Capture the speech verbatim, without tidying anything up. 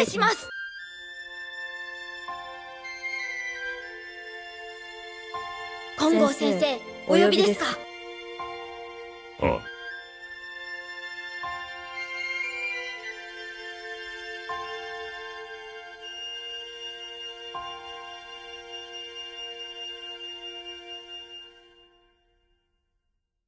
礼します。金剛先生、お呼びですか？ああ。